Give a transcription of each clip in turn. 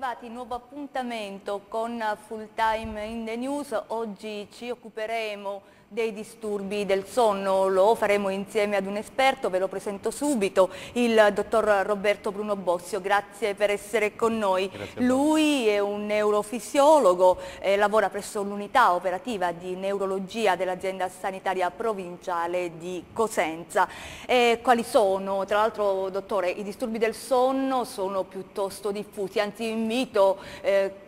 bentrovati, nuovo appuntamento con Full Time in the News. Oggi ci occuperemo dei disturbi del sonno, lo faremo insieme ad un esperto, ve lo presento subito, il dottor Roberto Bruno Bossio. Grazie per essere con noi. Lui è un neurofisiologo, lavora presso l'unità operativa di neurologia dell'azienda sanitaria provinciale di Cosenza. Quali sono, tra l'altro, dottore, i disturbi del sonno? Sono piuttosto diffusi, anzi invito,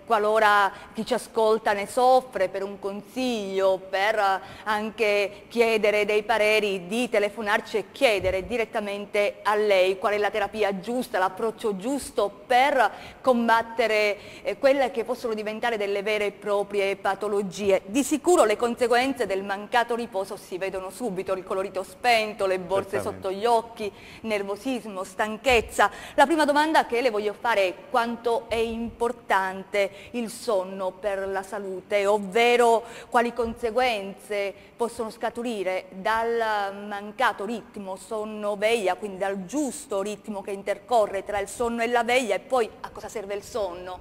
qualora chi ci ascolta ne soffre, per un consiglio, per anche chiedere dei pareri, di telefonarci e chiedere direttamente a lei qual è la terapia giusta, l'approccio giusto per combattere quelle che possono diventare delle vere e proprie patologie. Di sicuro le conseguenze del mancato riposo si vedono subito: il colorito spento, le borse sotto gli occhi, nervosismo, stanchezza. La prima domanda che le voglio fare è quanto è importante il sonno per la salute, ovvero quali conseguenze possono scaturire dal mancato ritmo sonno-veglia, quindi dal giusto ritmo che intercorre tra il sonno e la veglia, e poi a cosa serve il sonno?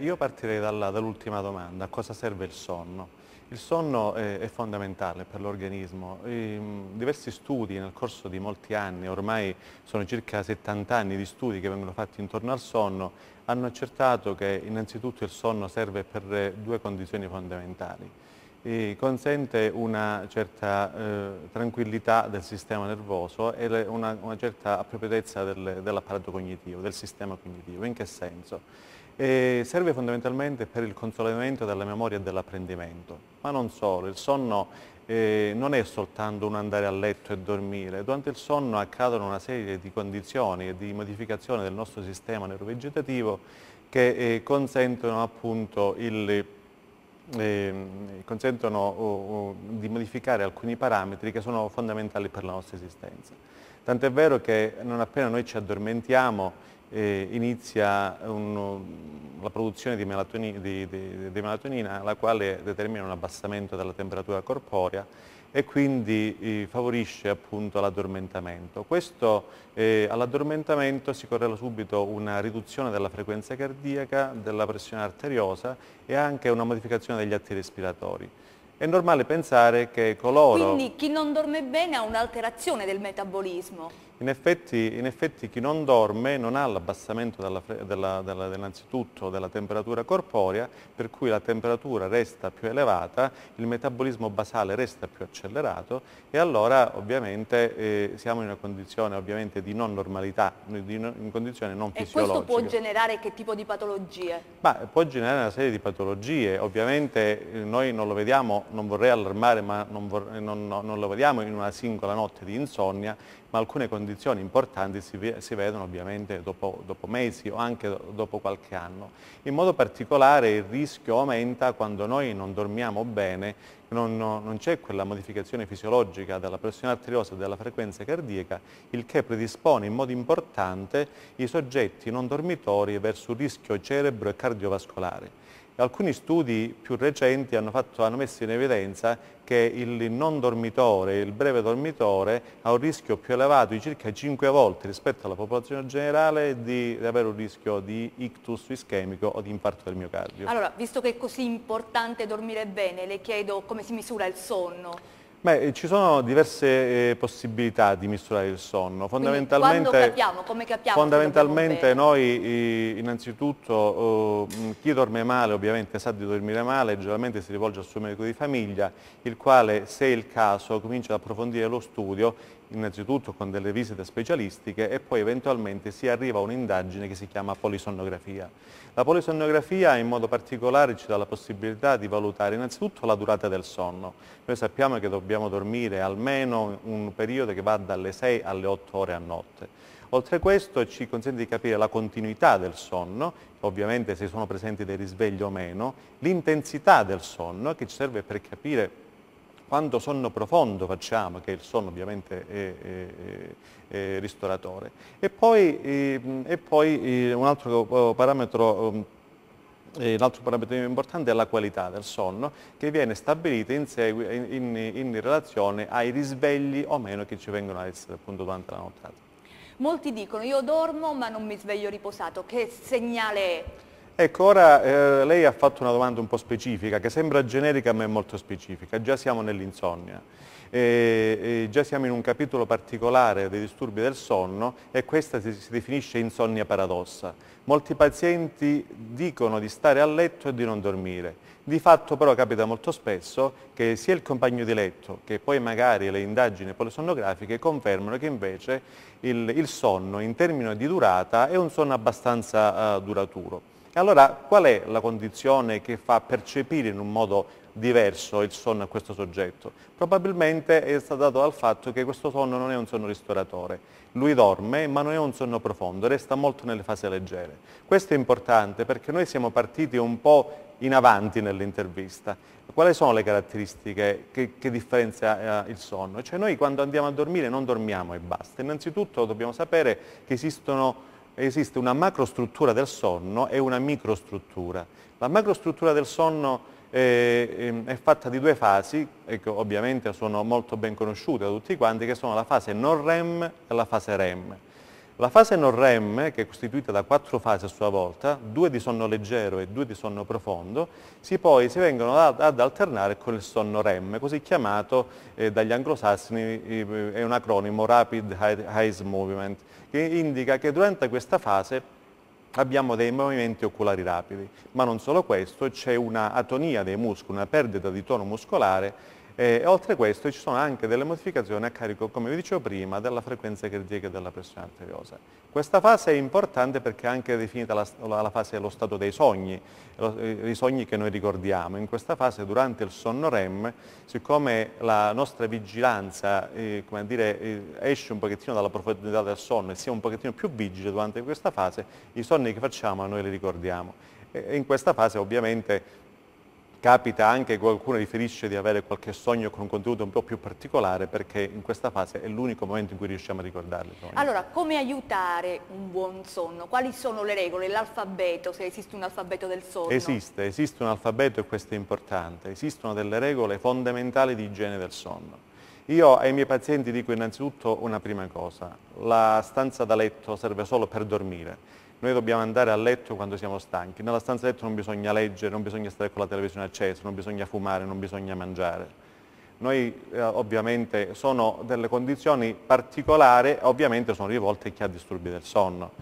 Io partirei dall'ultima domanda: a cosa serve il sonno? Il sonno è fondamentale per l'organismo. Diversi studi nel corso di molti anni, ormai sono circa 70 anni di studi che vengono fatti intorno al sonno, hanno accertato che innanzitutto il sonno serve per due condizioni fondamentali. Consente una certa tranquillità del sistema nervoso e una certa appropriatezza dell'apparato cognitivo, del sistema cognitivo. In che senso? Serve fondamentalmente per il consolidamento della memoria e dell'apprendimento, ma non solo. Il sonno non è soltanto un andare a letto e dormire. Durante il sonno accadono una serie di condizioni e di modificazioni del nostro sistema neurovegetativo che consentono appunto di modificare alcuni parametri che sono fondamentali per la nostra esistenza. Tant'è vero che non appena noi ci addormentiamo inizia la produzione di melatonina, la quale determina un abbassamento della temperatura corporea e quindi favorisce appunto l'addormentamento. All'addormentamento si correla subito una riduzione della frequenza cardiaca, della pressione arteriosa e anche una modificazione degli atti respiratori. È normale pensare che quindi chi non dorme bene ha un'alterazione del metabolismo. In effetti chi non dorme non ha l'abbassamento innanzitutto della temperatura corporea, per cui la temperatura resta più elevata, il metabolismo basale resta più accelerato e allora ovviamente siamo in una condizione ovviamente di non normalità, in condizione non fisiologica. E questo può generare che tipo di patologie? Può generare una serie di patologie. Ovviamente noi non lo vediamo, non vorrei allarmare, ma non lo vediamo in una singola notte di insonnia, ma alcune condizioni importanti si vedono ovviamente dopo mesi o anche dopo qualche anno. In modo particolare il rischio aumenta quando noi non dormiamo bene, non c'è quella modificazione fisiologica della pressione arteriosa e della frequenza cardiaca, il che predispone in modo importante i soggetti non dormitori verso un rischio cerebro e cardiovascolare. Alcuni studi più recenti hanno messo in evidenza che il non dormitore, il breve dormitore, ha un rischio più elevato di circa 5 volte rispetto alla popolazione generale di avere un rischio di ictus ischemico o di infarto del miocardio. Allora, visto che è così importante dormire bene, le chiedo come si misura il sonno. Ci sono diverse possibilità di misurare il sonno. Fondamentalmente, fondamentalmente noi innanzitutto chi dorme male ovviamente sa di dormire male, generalmente si rivolge al suo medico di famiglia, il quale, se è il caso, comincia ad approfondire lo studio, innanzitutto con delle visite specialistiche, e poi eventualmente si arriva a un'indagine che si chiama polisonnografia. La polisonnografia in modo particolare ci dà la possibilità di valutare innanzitutto la durata del sonno. Noi sappiamo che dobbiamo dormire almeno un periodo che va dalle 6 alle 8 ore a notte. Oltre a questo ci consente di capire la continuità del sonno, ovviamente se sono presenti dei risvegli o meno, l'intensità del sonno, che ci serve per capire quanto sonno profondo facciamo, che il sonno ovviamente è ristoratore. E poi un altro parametro importante è la qualità del sonno, che viene stabilita in relazione ai risvegli o meno che ci vengono ad essere appunto durante la nottata. Molti dicono: io dormo ma non mi sveglio riposato. Che segnale è? Ecco, ora lei ha fatto una domanda un po' specifica, che sembra generica ma è molto specifica. Già siamo nell'insonnia, già siamo in un capitolo particolare dei disturbi del sonno e questa si definisce insonnia paradossa. Molti pazienti dicono di stare a letto e di non dormire. Di fatto però capita molto spesso che sia il compagno di letto che poi magari le indagini polisonnografiche confermano che invece il sonno in termini di durata è un sonno abbastanza duraturo. E allora qual è la condizione che fa percepire in un modo diverso il sonno a questo soggetto? Probabilmente è stato dato dal fatto che questo sonno non è un sonno ristoratore. Lui dorme ma non è un sonno profondo, resta molto nelle fasi leggere. Questo è importante perché noi siamo partiti un po' in avanti nell'intervista. Quali sono le caratteristiche che differenzia il sonno? Cioè noi quando andiamo a dormire non dormiamo e basta. Innanzitutto dobbiamo sapere che esiste una macrostruttura del sonno e una microstruttura. La macrostruttura del sonno è fatta di due fasi, che ovviamente sono molto ben conosciute da tutti quanti, che sono la fase non REM e la fase REM. La fase non REM, che è costituita da 4 fasi a sua volta, 2 di sonno leggero e 2 di sonno profondo, poi si vengono ad alternare con il sonno REM, così chiamato dagli anglosassoni, è un acronimo Rapid Eyes Movement, che indica che durante questa fase abbiamo dei movimenti oculari rapidi, ma non solo questo, c'è una atonia dei muscoli, una perdita di tono muscolare, e oltre a questo ci sono anche delle modificazioni a carico, come vi dicevo prima, della frequenza cardiaca e della pressione arteriosa. Questa fase è importante perché è anche definita la fase dello stato dei sogni, i sogni che noi ricordiamo. In questa fase, durante il sonno REM, siccome la nostra vigilanza esce un pochettino dalla profondità del sonno e siamo un pochettino più vigili durante questa fase, i sogni che facciamo noi li ricordiamo. E in questa fase ovviamente capita anche che qualcuno riferisce di avere qualche sogno con un contenuto un po' più particolare, perché in questa fase è l'unico momento in cui riusciamo a ricordarli. Allora, come aiutare un buon sonno? Quali sono le regole? L'alfabeto, se esiste un alfabeto del sonno? Esiste un alfabeto e questo è importante. Esistono delle regole fondamentali di igiene del sonno. Io ai miei pazienti dico innanzitutto una prima cosa: la stanza da letto serve solo per dormire. Noi dobbiamo andare a letto quando siamo stanchi. Nella stanza letto non bisogna leggere, non bisogna stare con la televisione accesa, non bisogna fumare, non bisogna mangiare. Noi ovviamente sono delle condizioni particolari, ovviamente sono rivolte a chi ha disturbi del sonno.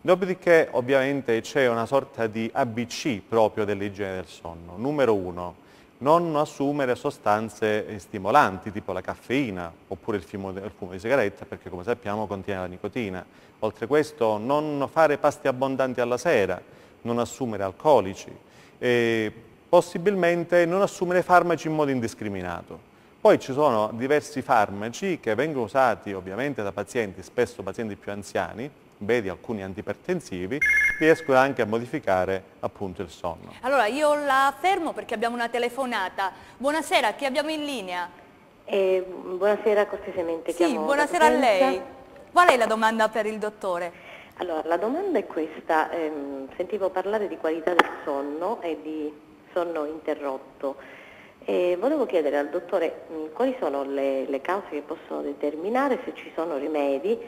Dopodiché ovviamente c'è una sorta di ABC proprio dell'igiene del sonno. Numero 1, non assumere sostanze stimolanti tipo la caffeina oppure il fumo di sigaretta, perché come sappiamo contiene la nicotina. Oltre questo, non fare pasti abbondanti alla sera, non assumere alcolici e possibilmente non assumere farmaci in modo indiscriminato. Poi ci sono diversi farmaci che vengono usati ovviamente da pazienti, spesso pazienti più anziani, vedi alcuni antipertensivi, riescono anche a modificare appunto il sonno. Allora io la fermo perché abbiamo una telefonata. Buonasera, chi abbiamo in linea? Buonasera, cortesemente. Sì, buonasera a lei. Qual è la domanda per il dottore? Allora, la domanda è questa. Sentivo parlare di qualità del sonno e di sonno interrotto. Volevo chiedere al dottore quali sono le cause che possono determinare, se ci sono rimedi,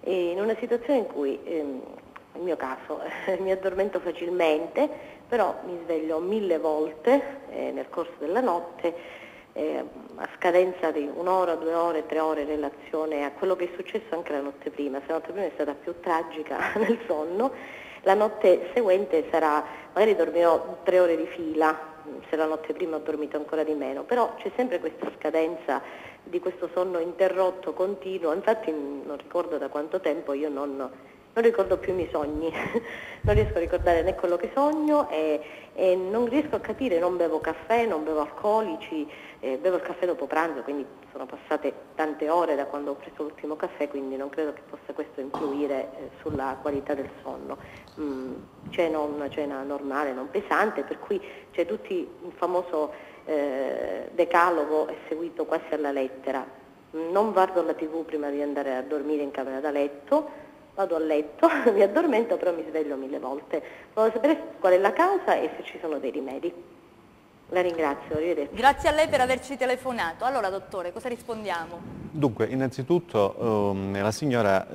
in una situazione in cui, nel mio caso, mi addormento facilmente, però mi sveglio 1000 volte nel corso della notte, a scadenza di 1 ora, 2 ore, 3 ore in relazione a quello che è successo anche la notte prima. Se la notte prima è stata più tragica nel sonno, la notte seguente sarà, magari dormirò 3 ore di fila, se la notte prima ho dormito ancora di meno, però c'è sempre questa scadenza di questo sonno interrotto continuo. Infatti non ricordo da quanto tempo io non ricordo più i miei sogni, non riesco a ricordare né quello che sogno e non riesco a capire, non bevo caffè, non bevo alcolici, bevo il caffè dopo pranzo, quindi sono passate tante ore da quando ho preso l'ultimo caffè, quindi non credo che possa questo influire sulla qualità del sonno. Ceno una cena normale, non pesante, per cui c'è tutto il famoso decalogo è seguito quasi alla lettera. Non guardo la TV prima di andare a dormire in camera da letto, vado a letto, mi addormento, però mi sveglio 1000 volte. Volevo sapere qual è la causa e se ci sono dei rimedi. La ringrazio, arrivederci. Grazie a lei per averci telefonato. Allora, dottore, cosa rispondiamo? Dunque, innanzitutto la signora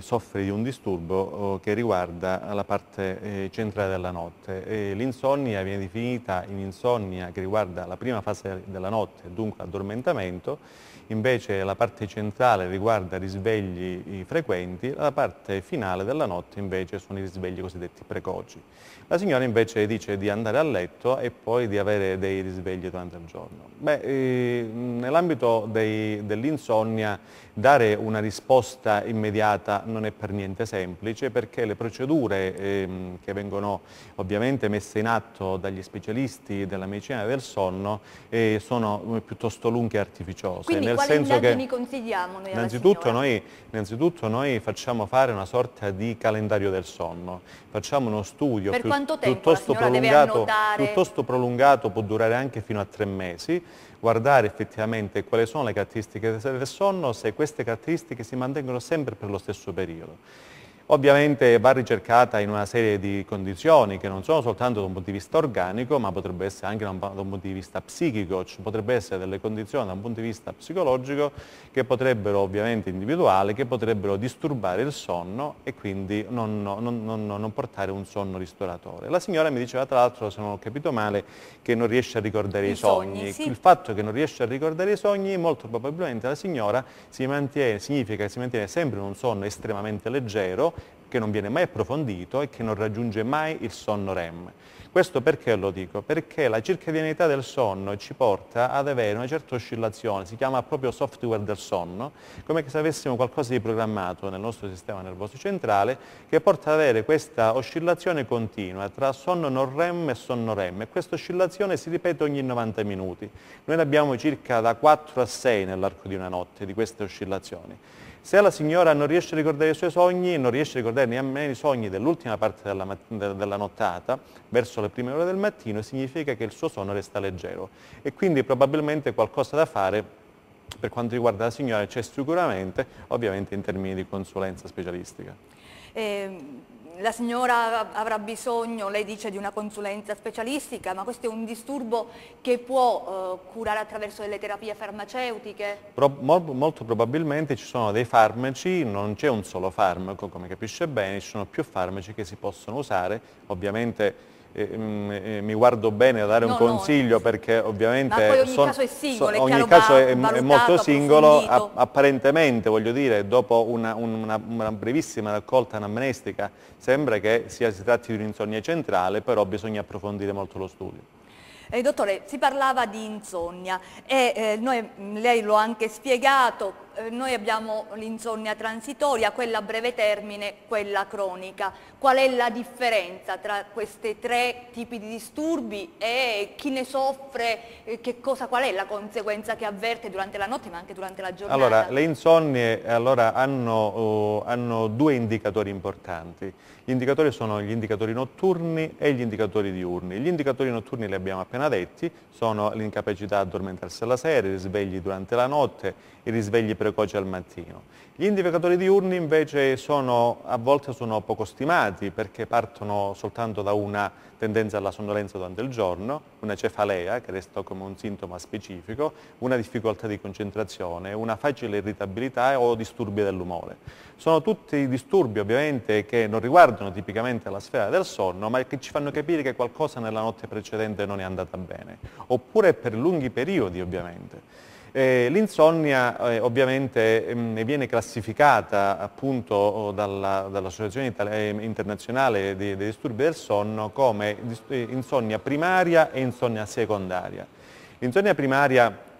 soffre di un disturbo che riguarda la parte centrale della notte. L'insonnia viene definita in insonnia che riguarda la prima fase della notte, dunque addormentamento, invece la parte centrale riguarda risvegli frequenti, la parte finale della notte invece sono i risvegli cosiddetti precoci. La signora invece dice di andare a letto e poi di avere dei risvegli durante il giorno. Beh, nell'ambito dell'insonnia, dare una risposta immediata non è per niente semplice, perché le procedure che vengono ovviamente messe in atto dagli specialisti della medicina del sonno sono piuttosto lunghe e artificiose. Quindi nel senso che consigliamo noi innanzitutto noi facciamo fare una sorta di calendario del sonno, facciamo uno studio per quanto tempo piuttosto prolungato, può durare anche fino a 3 mesi, guardare effettivamente quali sono le caratteristiche del sonno, se queste caratteristiche si mantengono sempre per lo stesso periodo. Ovviamente va ricercata in una serie di condizioni che non sono soltanto da un punto di vista organico, ma potrebbe essere anche da un punto di vista psichico, ci potrebbe essere delle condizioni da un punto di vista psicologico che potrebbero, ovviamente individuale, che potrebbero disturbare il sonno e quindi non portare un sonno ristoratore. La signora mi diceva, tra l'altro, se non ho capito male, che non riesce a ricordare i sogni. Sì. Il fatto che non riesce a ricordare i sogni, molto probabilmente la signora significa che si mantiene sempre in un sonno estremamente leggero, che non viene mai approfondito e che non raggiunge mai il sonno REM. Questo perché lo dico? Perché la circadianità del sonno ci porta ad avere una certa oscillazione, si chiama proprio software del sonno, come se avessimo qualcosa di programmato nel nostro sistema nervoso centrale che porta ad avere questa oscillazione continua tra sonno non REM e sonno REM, e questa oscillazione si ripete ogni 90 minuti. Noi ne abbiamo circa da 4 a 6 nell'arco di una notte di queste oscillazioni. Se la signora non riesce a ricordare i suoi sogni, non riesce a ricordare nemmeno i sogni dell'ultima parte della nottata, verso le prime ore del mattino, significa che il suo sonno resta leggero, e quindi probabilmente qualcosa da fare per quanto riguarda la signora c'è sicuramente, ovviamente in termini di consulenza specialistica. La signora avrà bisogno, lei dice, di una consulenza specialistica, ma questo è un disturbo che può curare attraverso delle terapie farmaceutiche? Molto probabilmente ci sono dei farmaci, non c'è un solo farmaco, come capisce bene, ci sono più farmaci che si possono usare, ovviamente. Mi guardo bene a dare un consiglio, perché ovviamente ogni caso è molto singolo, apparentemente, voglio dire, dopo una brevissima raccolta anamnestica sembra che si tratti di un'insonnia centrale, però bisogna approfondire molto lo studio. Dottore, si parlava di insonnia e lei lo ha anche spiegato, noi abbiamo l'insonnia transitoria, quella a breve termine, quella cronica. Qual è la differenza tra questi 3 tipi di disturbi e chi ne soffre, qual è la conseguenza che avverte durante la notte ma anche durante la giornata? Allora, le insonnie hanno 2 indicatori importanti. Gli indicatori sono gli indicatori notturni e gli indicatori diurni. Gli indicatori notturni li abbiamo appena detti, sono l'incapacità ad addormentarsi alla sera, i risvegli durante la notte, i risvegli precoci al mattino. Gli indicatori diurni invece a volte sono poco stimati, perché partono soltanto da una tendenza alla sonnolenza durante il giorno, una cefalea che resta come un sintoma specifico, una difficoltà di concentrazione, una facile irritabilità o disturbi dell'umore. Sono tutti disturbi ovviamente che non riguardano tipicamente la sfera del sonno, ma che ci fanno capire che qualcosa nella notte precedente non è andata bene, oppure per lunghi periodi ovviamente. L'insonnia ovviamente viene classificata appunto dall'Associazione Internazionale dei Disturbi del Sonno come insonnia primaria e insonnia secondaria. L'insonnia primaria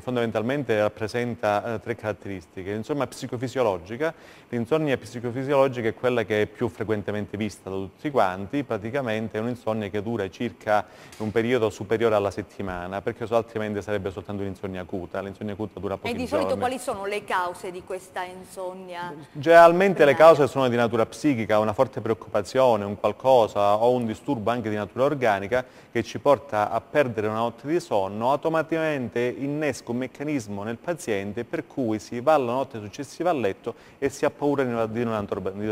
fondamentalmente rappresenta 3 caratteristiche. L'insonnia psicofisiologica. L'insonnia psicofisiologica è quella che è più frequentemente vista da tutti quanti, praticamente è un'insonnia che dura circa un periodo superiore alla settimana, perché altrimenti sarebbe soltanto un'insonnia acuta. L'insonnia acuta dura pochi giorni. E di solito quali sono le cause di questa insonnia? Generalmente le cause sono di natura psichica, una forte preoccupazione, un qualcosa o un disturbo anche di natura organica che ci porta a perdere una notte di sonno, sonno automaticamente innesca un meccanismo nel paziente per cui si va la notte successiva a letto e si ha paura di non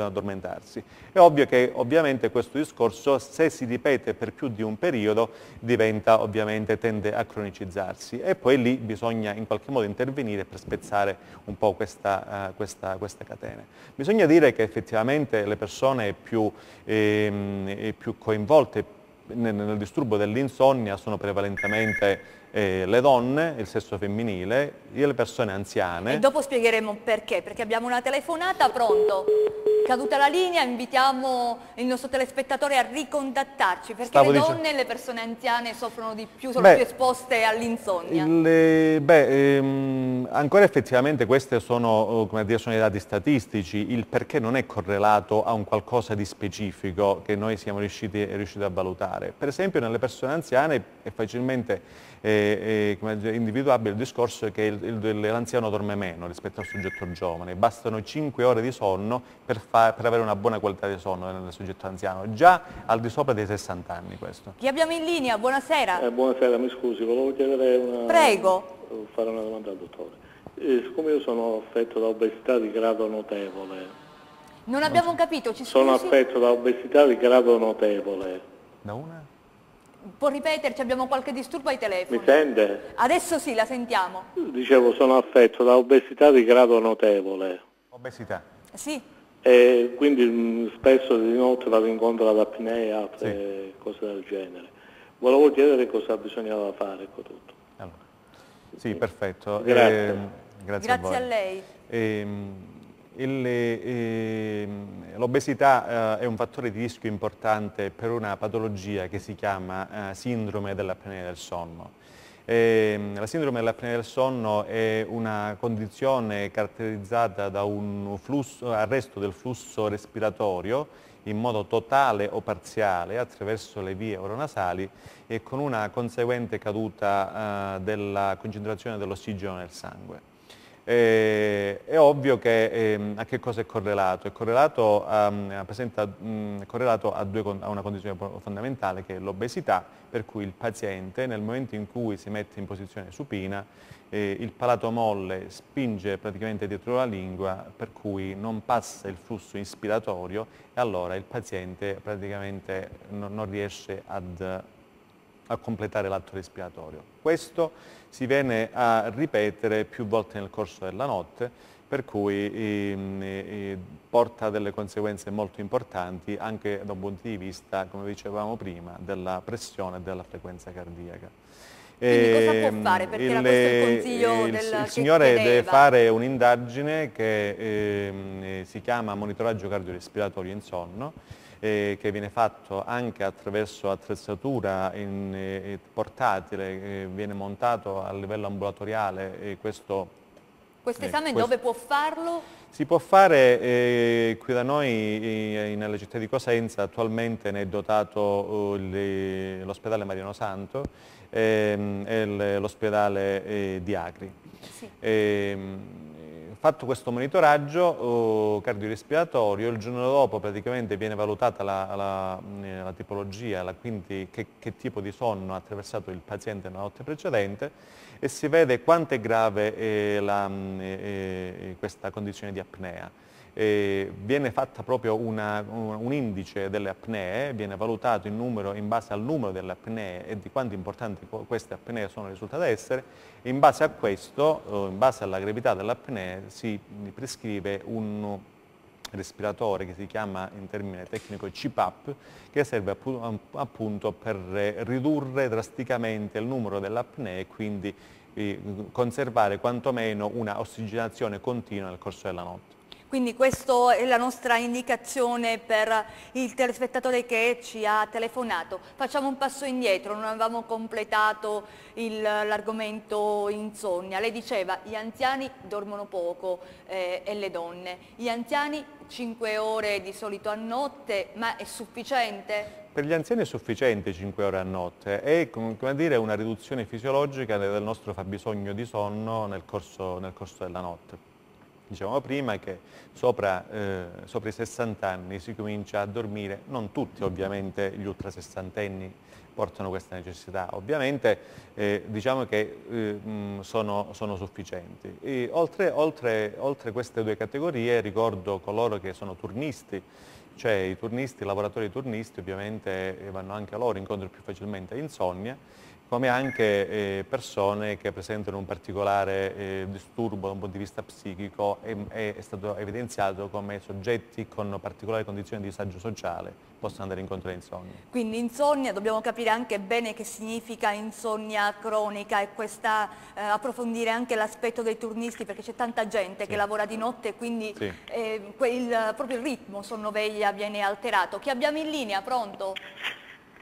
addormentarsi. È ovvio che ovviamente questo discorso, se si ripete per più di un periodo, diventa ovviamente, tende a cronicizzarsi, e poi lì bisogna in qualche modo intervenire per spezzare un po' questa catena. Bisogna dire che effettivamente le persone più coinvolte nel disturbo dell'insonnia sono prevalentemente le donne, il sesso femminile, le persone anziane. E dopo spiegheremo perché, perché abbiamo una telefonata. Pronto? Caduta la linea, invitiamo il nostro telespettatore a ricontattarci, perché le donne e le persone anziane soffrono di più, sono più esposte all'insonnia. Ancora effettivamente questi sono, come dire, sono i dati statistici, il perché non è correlato a un qualcosa di specifico che noi siamo riusciti a valutare. Per esempio nelle persone anziane è facilmente individuabile il discorso che l'anziano dorme meno rispetto al soggetto giovane. Bastano 5 ore di sonno per avere una buona qualità di sonno nel soggetto anziano, già al di sopra dei 60 anni questo. Chi abbiamo in linea? Buonasera. Buonasera, mi scusi, volevo chiedere fare una domanda al dottore. Siccome io sono affetto da obesità di grado notevole. Non abbiamo capito, ci sono... Sono affetto da obesità di grado notevole. Da una? Può ripeterci, abbiamo qualche disturbo ai telefoni. Mi sente? Adesso sì, la sentiamo. Dicevo, sono affetto da obesità di grado notevole. Obesità? Sì. E quindi spesso di notte vado incontro ad apnea, sì, e cose del genere. Volevo chiedere cosa bisognava fare, ecco tutto. Allora. Sì, perfetto. Grazie. Grazie a lei. L'obesità è un fattore di rischio importante per una patologia che si chiama sindrome dell'apnea del sonno. La sindrome dell'apnea del sonno è una condizione caratterizzata da un arresto del flusso respiratorio in modo totale o parziale attraverso le vie oronasali e con una conseguente caduta della concentrazione dell'ossigeno nel sangue. È ovvio che a che cosa è correlato? È correlato a una condizione fondamentale che è l'obesità, per cui il paziente nel momento in cui si mette in posizione supina il palato molle spinge praticamente dietro la lingua, per cui non passa il flusso inspiratorio e allora il paziente praticamente non riesce a completare l'atto respiratorio. Questo si viene a ripetere più volte nel corso della notte, per cui porta a delle conseguenze molto importanti anche da un punto di vista, come dicevamo prima, della pressione e della frequenza cardiaca. Quindi cosa può fare? Perché era questo il consiglio il signore deve fare un'indagine che si chiama monitoraggio cardiorespiratorio in sonno, che viene fatto anche attraverso attrezzatura portatile, viene montato a livello ambulatoriale Questo esame dove può farlo? Si può fare qui da noi nella città di Cosenza, attualmente ne è dotato l'ospedale Mariano Santo e l'ospedale di Acri. Sì. Fatto questo monitoraggio cardiorespiratorio, il giorno dopo praticamente viene valutata la tipologia, quindi che tipo di sonno ha attraversato il paziente nella notte precedente, e si vede quanto è grave questa condizione di apnea. Viene fatta proprio un indice delle apnee, viene valutato il numero in base al numero delle apnee e di quanto importanti queste apnee sono risultate essere. In base a questo, in base alla gravità dell'apnea, si prescrive un respiratore che si chiama in termine tecnico CPAP, che serve appunto per ridurre drasticamente il numero delle apnee e quindi conservare quantomeno una ossigenazione continua nel corso della notte. Quindi questa è la nostra indicazione per il telespettatore che ci ha telefonato. Facciamo un passo indietro, non avevamo completato l'argomento insonnia. Lei diceva gli anziani dormono poco e le donne. Gli anziani 5 ore di solito a notte, ma è sufficiente? Per gli anziani è sufficiente 5 ore a notte, è come dire una riduzione fisiologica del nostro fabbisogno di sonno nel corso della notte. dicevamo prima, è che sopra i 60 anni si comincia a dormire, non tutti ovviamente, gli ultra sessantenni portano questa necessità, ovviamente diciamo che sono sufficienti. E oltre queste due categorie ricordo coloro che sono turnisti, cioè i turnisti, i lavoratori turnisti ovviamente vanno anche loro incontro più facilmente a insonnia, come anche persone che presentano un particolare disturbo da un punto di vista psichico, è stato evidenziato come soggetti con particolari condizioni di disagio sociale possono andare incontro a insonnia. Quindi insonnia, dobbiamo capire anche bene che significa insonnia cronica e questa, approfondire anche l'aspetto dei turnisti, perché c'è tanta gente che lavora di notte e quindi proprio il ritmo sonno-veglia viene alterato. Chi abbiamo in linea? Pronto?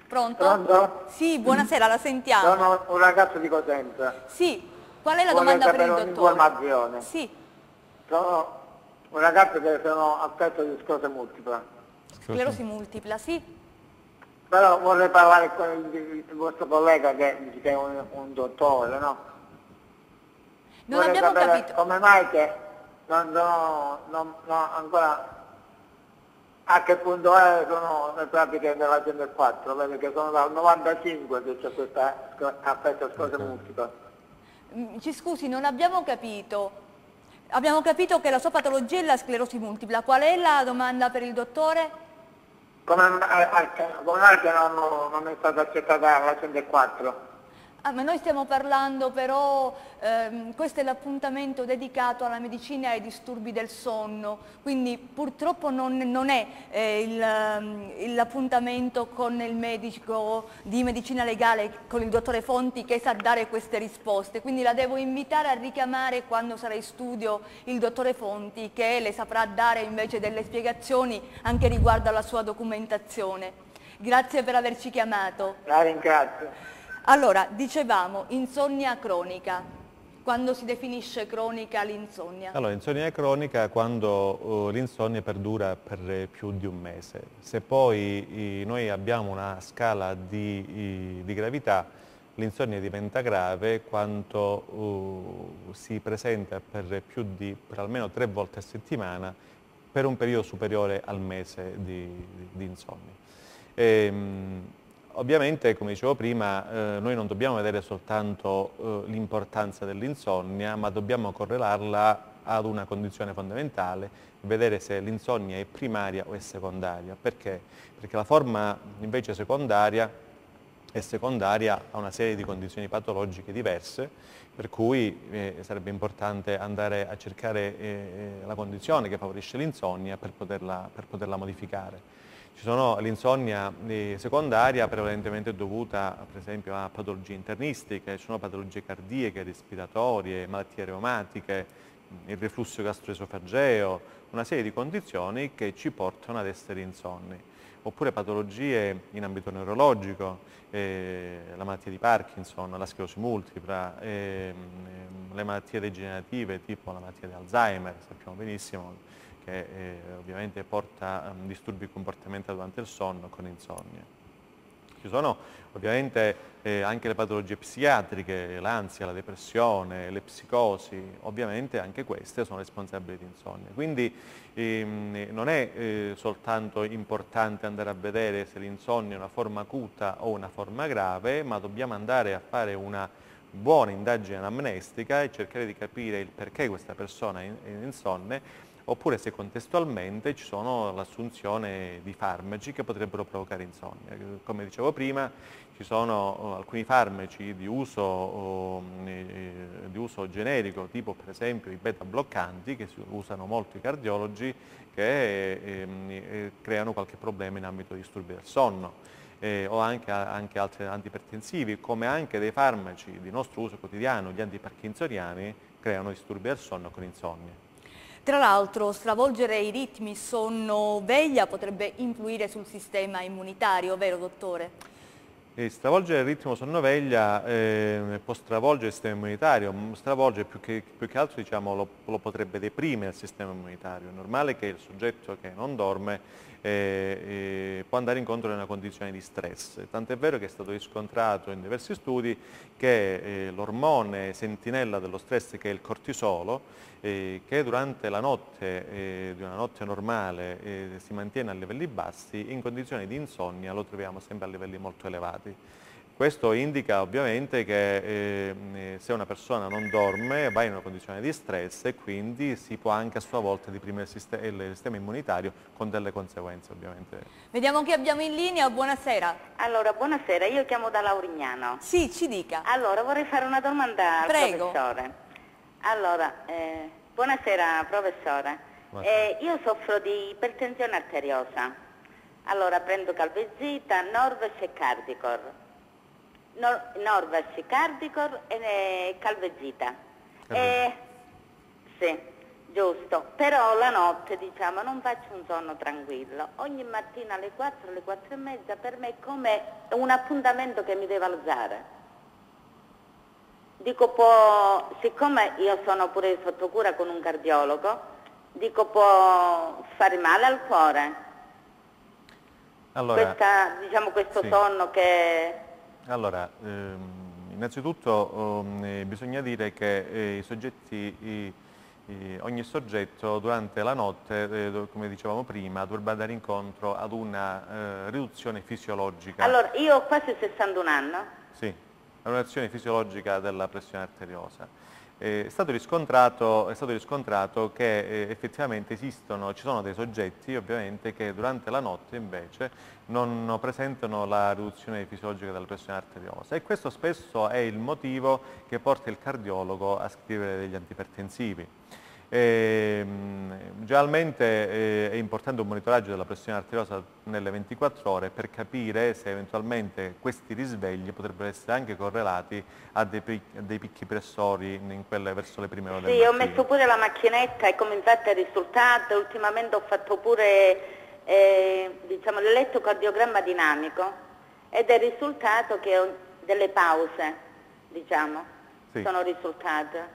Pronto? Pronto? Sì, buonasera, la sentiamo. Sono un ragazzo di Cosenza. Sì, qual è la domanda per il dottore? Sì. Sono un ragazzo che sono affetto di sclerosi multipla. Sclerosi multipla, sì. Però vorrei parlare con il vostro collega che è un dottore, no? Non vorrei abbiamo capito. Come mai che non ancora... A che punto è sono le pratiche della gente 4, perché sono dal 95 che c'è questa affetto sclerosi multipla. Ci scusi, non abbiamo capito. Abbiamo capito che la sua patologia è la sclerosi multipla. Qual è la domanda per il dottore? Come che non è stata accettata la gente 4? Ah, ma noi stiamo parlando però, questo è l'appuntamento dedicato alla medicina e ai disturbi del sonno, quindi purtroppo non è l'appuntamento con il medico di medicina legale, con il dottore Fonti, che sa dare queste risposte, quindi la devo invitare a richiamare quando sarà in studio il dottore Fonti, che le saprà dare invece delle spiegazioni anche riguardo alla sua documentazione. Grazie per averci chiamato. La ringrazio. Allora, dicevamo, insonnia cronica, quando si definisce cronica l'insonnia? Allora, insonnia cronica quando l'insonnia perdura per più di un mese. Se poi noi abbiamo una scala di gravità, l'insonnia diventa grave quando si presenta per almeno 3 volte a settimana per un periodo superiore al mese di insonnia. Ovviamente, come dicevo prima, noi non dobbiamo vedere soltanto l'importanza dell'insonnia, ma dobbiamo correlarla ad una condizione fondamentale, vedere se l'insonnia è primaria o è secondaria. Perché? Perché la forma invece secondaria è secondaria a una serie di condizioni patologiche diverse, per cui sarebbe importante andare a cercare la condizione che favorisce l'insonnia per poterla modificare. Ci sono l'insonnia secondaria prevalentemente dovuta per esempio a patologie internistiche, ci sono patologie cardiache, respiratorie, malattie reumatiche, il reflusso gastroesofageo, una serie di condizioni che ci portano ad essere insonni. Oppure patologie in ambito neurologico, la malattia di Parkinson, la sclerosi multipla, le malattie degenerative tipo la malattia di Alzheimer, sappiamo benissimo, che ovviamente porta disturbi comportamentali durante il sonno con insonnia. Ci sono ovviamente anche le patologie psichiatriche, l'ansia, la depressione, le psicosi, ovviamente anche queste sono responsabili di insonnia. Quindi non è soltanto importante andare a vedere se l'insonnia è una forma acuta o una forma grave, ma dobbiamo andare a fare una buona indagine anamnestica e cercare di capire il perché questa persona è insonne, oppure se contestualmente ci sono l'assunzione di farmaci che potrebbero provocare insonnia. Come dicevo prima, ci sono alcuni farmaci di uso generico, tipo per esempio i beta bloccanti, che si usano molto i cardiologi, che creano qualche problema in ambito di disturbi del sonno. O anche altri antipertensivi, come anche dei farmaci di nostro uso quotidiano, gli antiparkinsoniani, creano disturbi del sonno con insonnia. Tra l'altro, stravolgere i ritmi sonno-veglia potrebbe influire sul sistema immunitario, vero dottore? E stravolgere il ritmo sonno-veglia può stravolgere il sistema immunitario, stravolge più che altro, diciamo, lo potrebbe deprimere il sistema immunitario. È normale che il soggetto che non dorme può andare incontro a una condizione di stress. Tant'è vero che è stato riscontrato in diversi studi che l'ormone sentinella dello stress, che è il cortisolo, che durante la notte, di una notte normale, si mantiene a livelli bassi, in condizioni di insonnia lo troviamo sempre a livelli molto elevati. Questo indica ovviamente che se una persona non dorme va in una condizione di stress e quindi si può anche a sua volta deprimere il sistema immunitario, con delle conseguenze ovviamente. Vediamo chi abbiamo in linea, buonasera. Allora, buonasera, io chiamo da Laurignano. Sì, ci dica. Allora, vorrei fare una domanda al professore. Allora, buonasera professore, buonasera. Io soffro di ipertensione arteriosa, allora prendo Calvizita, Norvex e Cardicor. Norvax, Cardicor e Calvegita. Sì, giusto. Però la notte, diciamo, non faccio un sonno tranquillo. Ogni mattina alle 4, alle 4 e mezza per me è come un appuntamento che mi deve alzare. Dico, può, siccome io sono pure sotto cura con un cardiologo, dico, può fare male al cuore. Allora, questo sì. Sonno che... Allora, innanzitutto bisogna dire che ogni soggetto durante la notte, come dicevamo prima, dovrebbe andare incontro ad una riduzione fisiologica. Allora, io ho quasi 61 anni. Sì, la riduzione fisiologica della pressione arteriosa. È stato riscontrato che effettivamente ci sono dei soggetti ovviamente che durante la notte invece non presentano la riduzione fisiologica della pressione arteriosa, e questo spesso è il motivo che porta il cardiologo a scrivere degli antipertensivi. Generalmente è importante un monitoraggio della pressione arteriosa nelle 24 ore per capire se eventualmente questi risvegli potrebbero essere anche correlati a dei picchi pressori verso le prime ore del mattino. Sì, ho messo pure la macchinetta e come infatti è risultato, ultimamente ho fatto pure l'elettrocardiogramma dinamico ed è risultato che ho delle pause, sì. Sono risultate.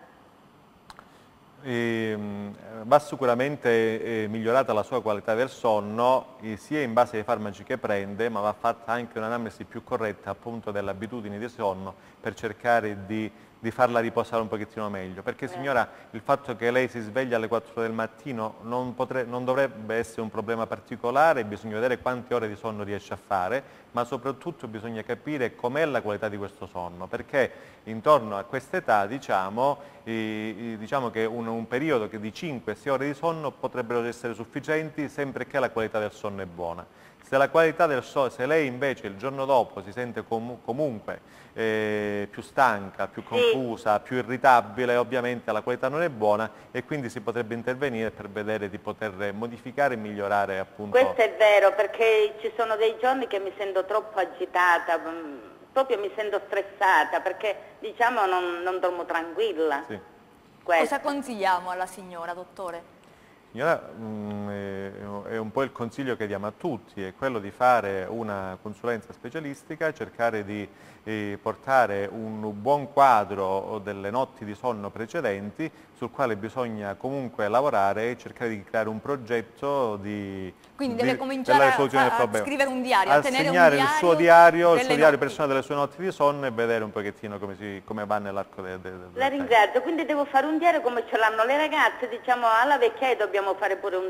Va sicuramente migliorata la sua qualità del sonno, sia in base ai farmaci che prende, ma va fatta anche un'analisi più corretta appunto delle abitudini di sonno per cercare di farla riposare un pochettino meglio, perché signora, il fatto che lei si sveglia alle 4 del mattino non dovrebbe essere un problema particolare. Bisogna vedere quante ore di sonno riesce a fare, ma soprattutto bisogna capire com'è la qualità di questo sonno, perché intorno a quest'età diciamo che un periodo di 5-6 ore di sonno potrebbero essere sufficienti, sempre che la qualità del sonno è buona. Se lei invece il giorno dopo si sente comunque più stanca, più confusa, più irritabile, ovviamente la qualità non è buona e quindi si potrebbe intervenire per vedere di poter modificare e migliorare appunto. Questo è vero, perché ci sono dei giorni che mi sento troppo agitata, proprio mi sento stressata, perché non dormo tranquilla. Sì. Cosa consigliamo alla signora, dottore? Signora, è un po' il consiglio che diamo a tutti, è quello di fare una consulenza specialistica, cercare di portare un buon quadro delle notti di sonno precedenti, sul quale bisogna comunque lavorare e cercare di creare un progetto di... Quindi deve cominciare a scrivere un diario, a tenere un diario, il suo diario personale delle sue notti di sonno, e vedere un pochettino come va nell'arco del La ringrazio, quindi devo fare un diario come ce l'hanno le ragazze, alla vecchiaia dobbiamo fare pure un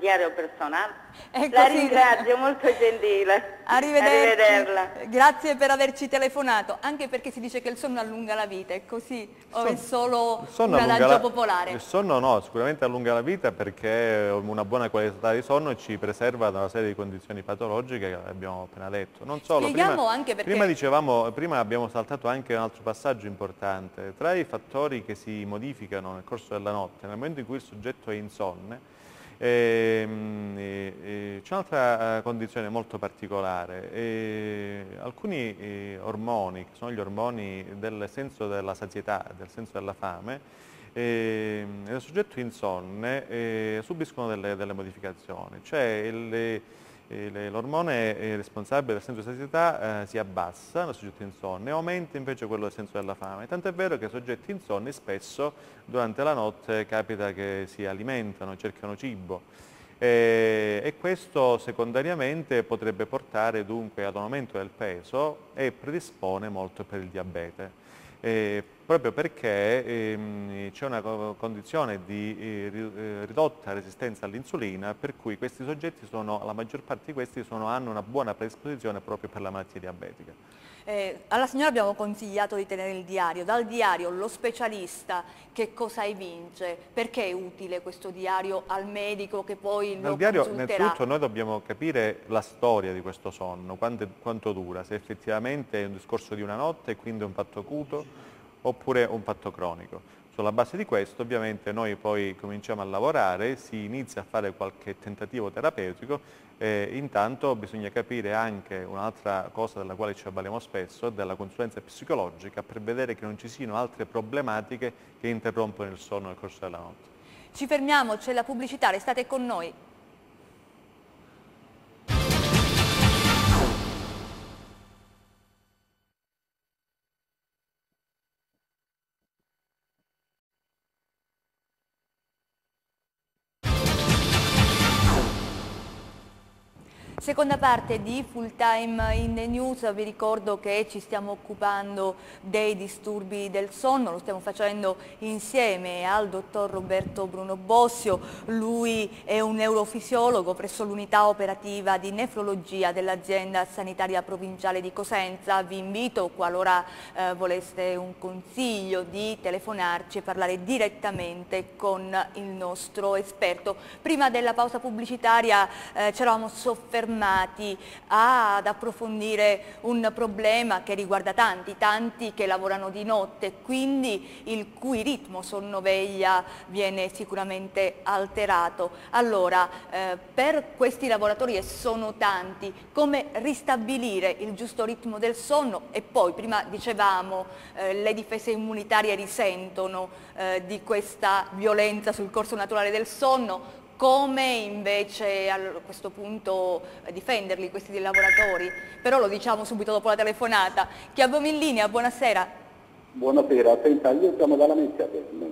diario personale. La ringrazio, molto gentile. Arrivederla. Grazie per averci telefonato, anche perché si dice che il sonno allunga la vita, è così o è solo un adagio popolare? Il sonno no, sicuramente allunga la vita, perché una buona qualità di sonno ci preserva da una serie di condizioni patologiche che abbiamo appena detto. Non solo, prima abbiamo saltato anche un altro passaggio importante. Tra i fattori che si modificano nel corso della notte, nel momento in cui il soggetto è insonne, c'è un'altra condizione molto particolare. Alcuni ormoni, che sono gli ormoni del senso della sazietà, del senso della fame, nel soggetto insonne subiscono delle modificazioni, l'ormone responsabile del senso di sazietà si abbassa nel soggetto insonne e aumenta invece quello del senso della fame. Tant'è vero che i soggetti insonni spesso durante la notte capita che si alimentano, cercano cibo. E questo secondariamente potrebbe portare dunque ad un aumento del peso e predispone molto per il diabete. Proprio perché c'è una condizione di ridotta resistenza all'insulina, per cui questi soggetti sono, la maggior parte di questi hanno una buona predisposizione proprio per la malattia diabetica. Alla signora abbiamo consigliato di tenere il diario. Dal diario lo specialista che cosa evince? Perché è utile questo diario al medico che poi lo consulterà? Dal diario innanzitutto noi dobbiamo capire la storia di questo sonno, quanto dura, se effettivamente è un discorso di una notte e quindi è un fatto acuto oppure un fatto cronico. Sulla base di questo ovviamente noi poi cominciamo a lavorare, si inizia a fare qualche tentativo terapeutico e intanto bisogna capire anche un'altra cosa della quale ci avvaliamo spesso, della consulenza psicologica, per vedere che non ci siano altre problematiche che interrompono il sonno nel corso della notte. Ci fermiamo, c'è la pubblicità, restate con noi. Seconda parte di Full Time in the News, vi ricordo che ci stiamo occupando dei disturbi del sonno, lo stiamo facendo insieme al dottor Roberto Bruno Bossio, lui è un neurofisiologo presso l'unità operativa di nefrologia dell'azienda sanitaria provinciale di Cosenza. Vi invito, qualora voleste un consiglio, di telefonarci e parlare direttamente con il nostro esperto. Prima della pausa pubblicitaria ci eravamo soffermati ad approfondire un problema che riguarda tanti che lavorano di notte, quindi il cui ritmo sonno-veglia viene sicuramente alterato. Allora, per questi lavoratori, e sono tanti, come ristabilire il giusto ritmo del sonno? E poi, prima dicevamo, le difese immunitarie risentono di questa violenza sul corso naturale del sonno. Come invece a questo punto difenderli, questi lavoratori? Però lo diciamo subito dopo la telefonata. Chi abbiamo in linea? Buonasera. Buonasera, senta, io chiamo dalla Mezza Terme.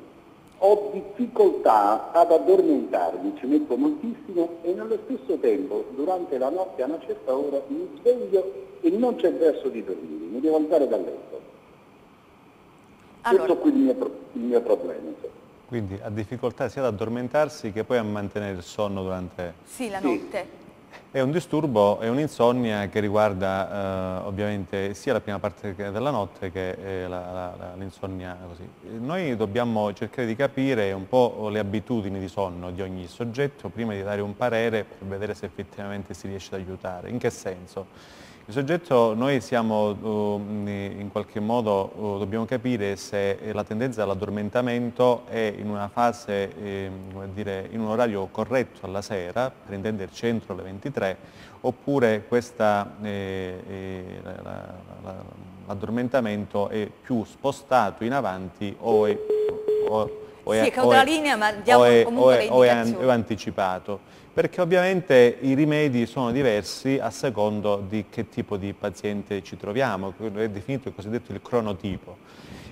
Ho difficoltà ad addormentarmi, ci metto moltissimo e nello stesso tempo durante la notte a una certa ora mi sveglio e non c'è verso di dormire, mi devo alzare dal letto. Allora. Questo qui è il mio problema, insomma. Quindi ha difficoltà sia ad addormentarsi che poi a mantenere il sonno durante... Sì, la notte. È un disturbo, è un'insonnia che riguarda ovviamente sia la prima parte della notte che l'insonnia così. Noi dobbiamo cercare di capire un po' le abitudini di sonno di ogni soggetto prima di dare un parere per vedere se effettivamente si riesce ad aiutare. In che senso? Il soggetto, noi siamo in qualche modo, dobbiamo capire se la tendenza all'addormentamento è in una fase, come dire, in un orario corretto alla sera, per intenderci entro le 23, oppure l'addormentamento è più spostato in avanti o è anticipato. Perché ovviamente i rimedi sono diversi a secondo di che tipo di paziente ci troviamo, è definito il cosiddetto il cronotipo.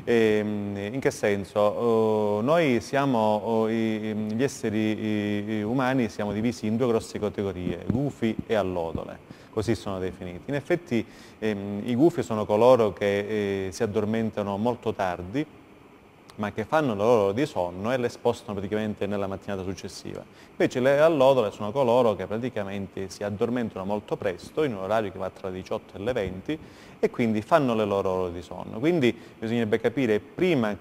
In che senso? Noi siamo, gli esseri umani siamo divisi in due grosse categorie, gufi e allodole, così sono definiti. In effetti i gufi sono coloro che si addormentano molto tardi, ma che fanno l'ora di sonno e le spostano praticamente nella mattinata successiva. Invece le allodole sono coloro che praticamente si addormentano molto presto, in un orario che va tra le 18 e le 20, e quindi fanno le loro ore di sonno. Quindi bisognerebbe capire prima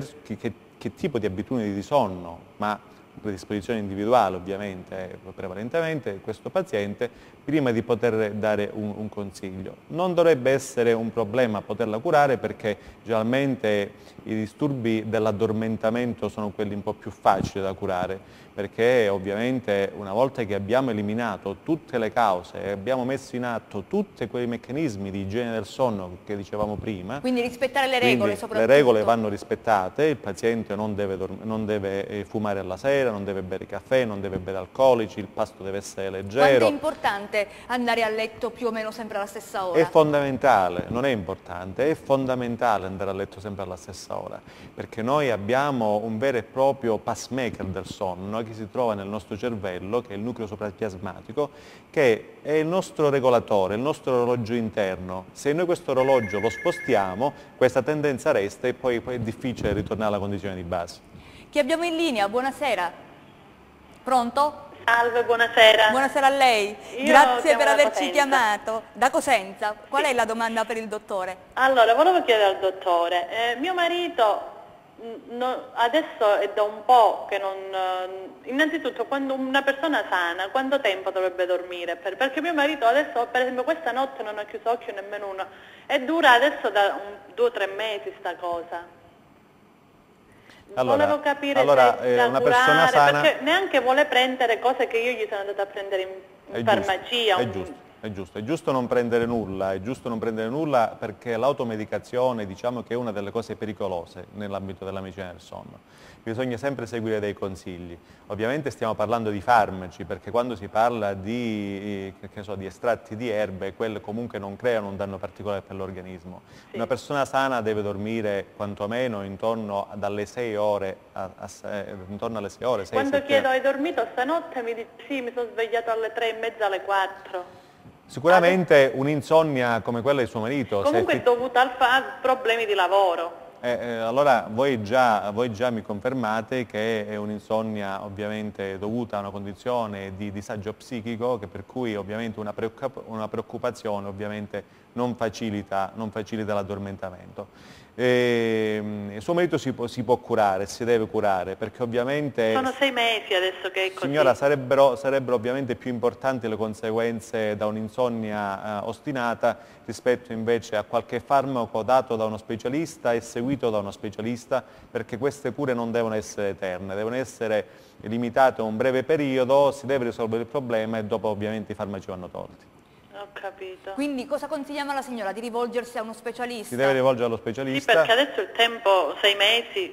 che tipo di abitudini di sonno, ma predisposizione individuale ovviamente, prevalentemente, questo paziente, prima di poter dare un consiglio. Non dovrebbe essere un problema poterla curare, perché generalmente i disturbi dell'addormentamento sono quelli un po' più facili da curare, perché ovviamente una volta che abbiamo eliminato tutte le cause e abbiamo messo in atto tutti quei meccanismi di igiene del sonno che dicevamo prima, quindi rispettare le regole soprattutto. Le regole vanno rispettate, il paziente non deve fumare alla sera, sera, non deve bere caffè, non deve bere alcolici, il pasto deve essere leggero. Quanto è importante andare a letto più o meno sempre alla stessa ora? È fondamentale, non è importante, è fondamentale andare a letto sempre alla stessa ora, perché noi abbiamo un vero e proprio pacemaker del sonno che si trova nel nostro cervello, che è il nucleo suprachiasmatico, che è il nostro regolatore, il nostro orologio interno. Se noi questo orologio lo spostiamo, questa tendenza resta e poi è difficile ritornare alla condizione di base. Chi abbiamo in linea? Buonasera. Pronto? Salve, buonasera. Buonasera a lei. Grazie per averci chiamato. Da Cosenza. Qual è la domanda per il dottore? Allora, volevo chiedere al dottore. Mio marito adesso è da un po' che non... Innanzitutto, quando una persona sana, quanto tempo dovrebbe dormire? Perché mio marito adesso, per esempio, questa notte non ha chiuso occhio nemmeno uno. E dura adesso da 2 o 3 mesi sta cosa. Allora, volevo capire se una persona sana, perché neanche vuole prendere cose che io gli sono andata a prendere in farmacia. È giusto non prendere nulla, perché l'automedicazione, diciamo, che è una delle cose pericolose nell'ambito della medicina del sonno. Bisogna sempre seguire dei consigli. Ovviamente stiamo parlando di farmaci, perché quando si parla di estratti di erbe, quelle comunque non creano un danno particolare per l'organismo. Sì. Una persona sana deve dormire quantomeno intorno alle 6 ore, intorno alle 6 ore. Quando chiedo hai dormito stanotte mi dici sì, mi sono svegliato alle 3:30, alle 4. Sicuramente un'insonnia come quella di suo marito. Comunque è dovuta a problemi di lavoro. Allora voi già mi confermate che è un'insonnia ovviamente dovuta a una condizione di disagio psichico, che per cui ovviamente una preoccupazione ovviamente non facilita l'addormentamento. Il suo marito si può curare, si deve curare, perché ovviamente... Sono 6 mesi adesso che è così. Signora, sarebbero ovviamente più importanti le conseguenze da un'insonnia ostinata rispetto invece a qualche farmaco dato da uno specialista e seguito da uno specialista, perché queste cure non devono essere eterne, devono essere limitate a un breve periodo, si deve risolvere il problema e dopo ovviamente i farmaci vanno tolti. Ho capito. Quindi cosa consigliamo alla signora? Di rivolgersi a uno specialista? Si deve rivolgere allo specialista. Sì, perché adesso il tempo, 6 mesi,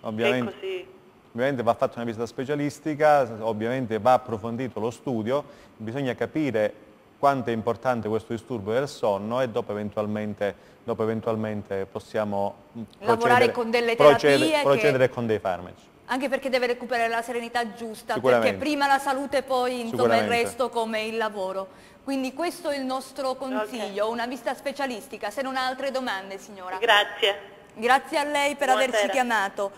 ovviamente, è così. Ovviamente va fatta una visita specialistica, ovviamente va approfondito lo studio, bisogna capire quanto è importante questo disturbo del sonno e dopo eventualmente possiamo lavorare con delle terapie, procedere con dei farmaci. Anche perché deve recuperare la serenità giusta, perché prima la salute e poi insomma il resto come il lavoro. Quindi questo è il nostro consiglio, una visita specialistica. Se non ha altre domande, signora. Grazie. Grazie a lei per averci chiamato.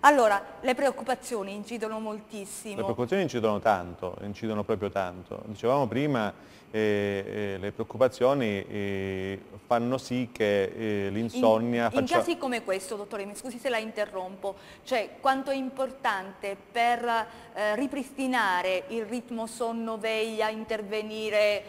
Allora, le preoccupazioni incidono moltissimo. Le preoccupazioni incidono tanto, incidono proprio tanto. Dicevamo prima, le preoccupazioni fanno sì che l'insonnia... In casi come questo, dottore, mi scusi se la interrompo, cioè quanto è importante per ripristinare il ritmo sonno-veglia, intervenire